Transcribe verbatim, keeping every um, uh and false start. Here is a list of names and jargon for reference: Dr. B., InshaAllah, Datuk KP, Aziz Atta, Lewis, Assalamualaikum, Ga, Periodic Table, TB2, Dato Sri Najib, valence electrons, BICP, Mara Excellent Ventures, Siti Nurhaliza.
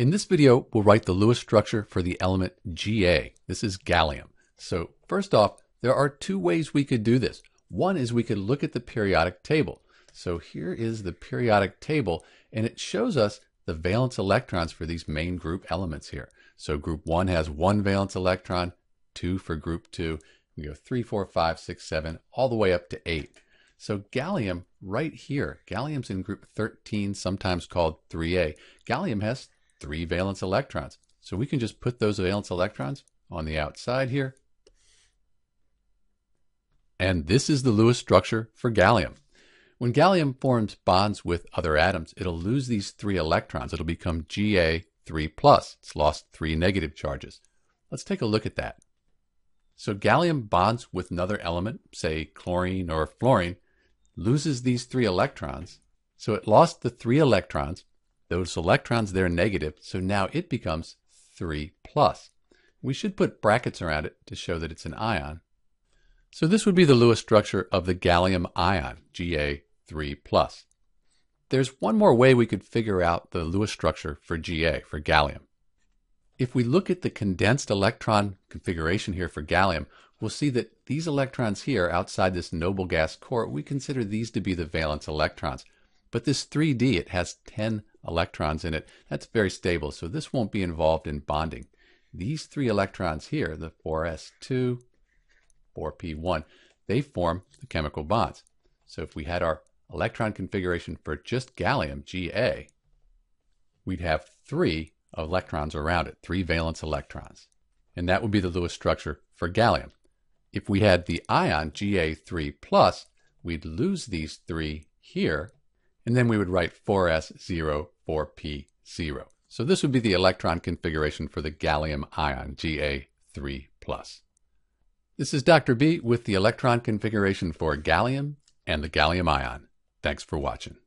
In this video, we'll write the Lewis structure for the element Ga. This is gallium. So first off, there are two ways we could do this. One is we could look at the periodic table. So here is the periodic table, and it shows us the valence electrons for these main group elements here. So group one has one valence electron, two for group two. We go three, four, five, six, seven, all the way up to eight. So gallium right here, gallium's in group thirteen, sometimes called three A. Gallium has three valence electrons. So we can just put those valence electrons on the outside here. And this is the Lewis structure for gallium. When gallium forms bonds with other atoms, it'll lose these three electrons. It'll become Ga three plus. It's lost three negative charges. Let's take a look at that. So gallium bonds with another element, say chlorine or fluorine, loses these three electrons. So it lost the three electrons. Those electrons, they're negative, so now it becomes three plus. We should put brackets around it to show that it's an ion. So this would be the Lewis structure of the gallium ion, Ga three plus. There's one more way we could figure out the Lewis structure for Ga, for gallium. If we look at the condensed electron configuration here for gallium, we'll see that these electrons here outside this noble gas core, we consider these to be the valence electrons. But this three D, it has ten electrons in it. That's very stable, so this won't be involved in bonding. These three electrons here, the four S two, four P one, they form the chemical bonds. So if we had our electron configuration for just gallium, Ga, we'd have three electrons around it, three valence electrons. And that would be the Lewis structure for gallium. If we had the ion Ga three plus, we'd lose these three here, and then we would write four S zero, four P zero. So this would be the electron configuration for the gallium ion, Ga three plus. This is Doctor B with the electron configuration for gallium and the gallium ion. Thanks for watching.